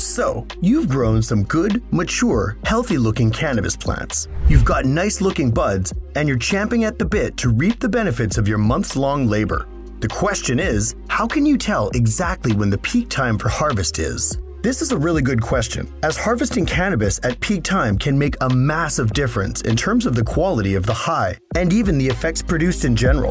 So, you've grown some good, mature, healthy-looking cannabis plants. You've got nice-looking buds, and you're champing at the bit to reap the benefits of your months-long labor. The question is, how can you tell exactly when the peak time for harvest is? This is a really good question, as harvesting cannabis at peak time can make a massive difference in terms of the quality of the high and even the effects produced in general.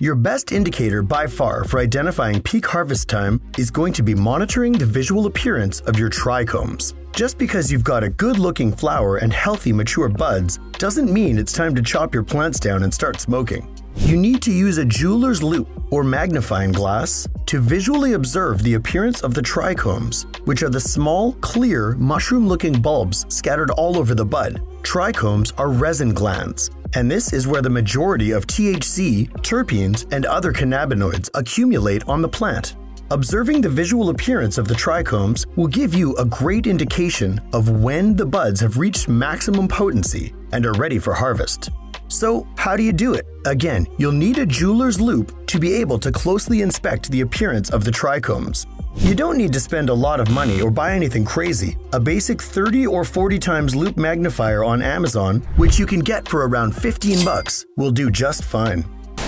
Your best indicator by far for identifying peak harvest time is going to be monitoring the visual appearance of your trichomes. Just because you've got a good-looking flower and healthy, mature buds doesn't mean it's time to chop your plants down and start smoking. You need to use a jeweler's loop or magnifying glass to visually observe the appearance of the trichomes, which are the small, clear, mushroom-looking bulbs scattered all over the bud. Trichomes are resin glands, and this is where the majority of THC, terpenes, and other cannabinoids accumulate on the plant. Observing the visual appearance of the trichomes will give you a great indication of when the buds have reached maximum potency and are ready for harvest. So, how do you do it? Again, you'll need a jeweler's loop to be able to closely inspect the appearance of the trichomes. You don't need to spend a lot of money or buy anything crazy. A basic 30 or 40 times loop magnifier on Amazon, which you can get for around $15 bucks, will do just fine.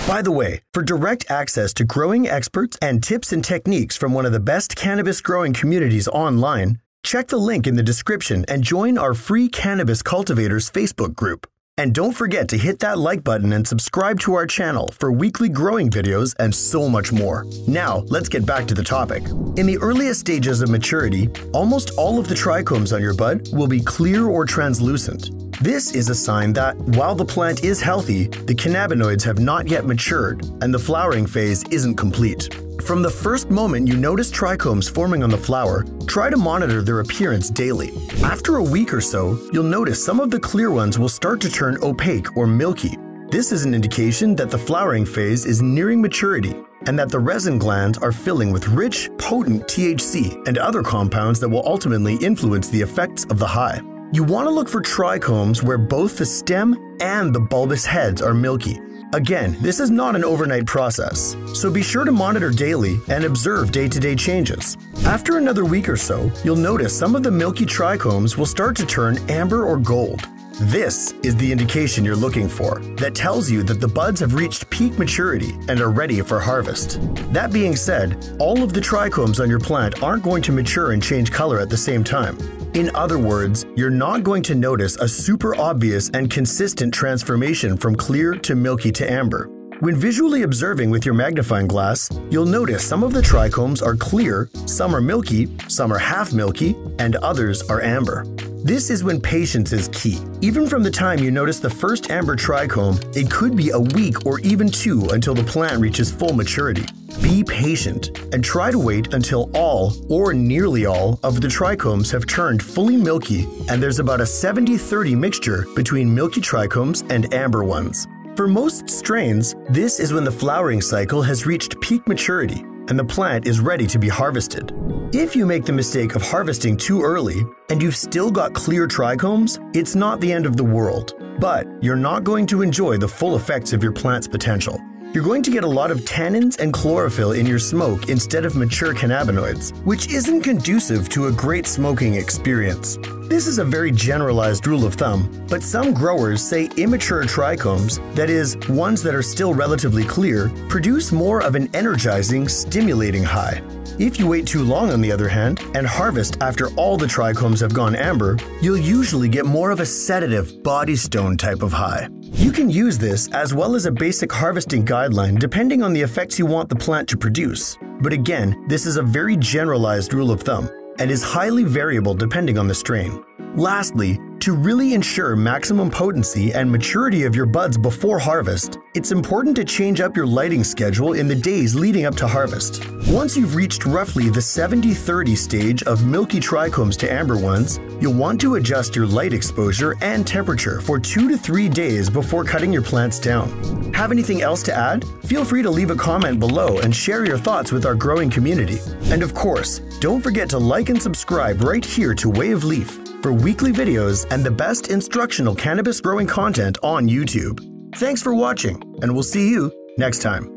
By the way, for direct access to growing experts and tips and techniques from one of the best cannabis growing communities online, check the link in the description and join our free Cannabis Cultivators Facebook group. And don't forget to hit that like button and subscribe to our channel for weekly growing videos and so much more. Now, let's get back to the topic. In the earliest stages of maturity, almost all of the trichomes on your bud will be clear or translucent. This is a sign that, while the plant is healthy, the cannabinoids have not yet matured and the flowering phase isn't complete. From the first moment you notice trichomes forming on the flower, try to monitor their appearance daily. After a week or so, you'll notice some of the clear ones will start to turn opaque or milky. This is an indication that the flowering phase is nearing maturity and that the resin glands are filling with rich, potent THC and other compounds that will ultimately influence the effects of the high. You want to look for trichomes where both the stem and the bulbous heads are milky. Again, this is not an overnight process, so be sure to monitor daily and observe day-to-day changes. After another week or so, you'll notice some of the milky trichomes will start to turn amber or gold. This is the indication you're looking for that tells you that the buds have reached peak maturity and are ready for harvest. That being said, all of the trichomes on your plant aren't going to mature and change color at the same time. In other words, you're not going to notice a super obvious and consistent transformation from clear to milky to amber. When visually observing with your magnifying glass, you'll notice some of the trichomes are clear, some are milky, some are half milky, and others are amber. This is when patience is key. Even from the time you notice the first amber trichome, it could be a week or even two until the plant reaches full maturity. Be patient and try to wait until all, or nearly all, of the trichomes have turned fully milky, and there's about a 70-30 mixture between milky trichomes and amber ones. For most strains, this is when the flowering cycle has reached peak maturity and the plant is ready to be harvested. If you make the mistake of harvesting too early and you've still got clear trichomes, it's not the end of the world, but you're not going to enjoy the full effects of your plant's potential. You're going to get a lot of tannins and chlorophyll in your smoke instead of mature cannabinoids, which isn't conducive to a great smoking experience. This is a very generalized rule of thumb, but some growers say immature trichomes, that is, ones that are still relatively clear, produce more of an energizing, stimulating high. If you wait too long, on the other hand, and harvest after all the trichomes have gone amber, you'll usually get more of a sedative, body stone type of high. You can use this as well as a basic harvesting guideline depending on the effects you want the plant to produce. But again, this is a very generalized rule of thumb and is highly variable depending on the strain. Lastly, to really ensure maximum potency and maturity of your buds before harvest, it's important to change up your lighting schedule in the days leading up to harvest. Once you've reached roughly the 70-30 stage of milky trichomes to amber ones, you'll want to adjust your light exposure and temperature for 2 to 3 days before cutting your plants down. Have anything else to add? Feel free to leave a comment below and share your thoughts with our growing community. And of course, don't forget to like and subscribe right here to WayofLeaf for weekly videos and the best instructional cannabis growing content on YouTube. Thanks for watching, and we'll see you next time.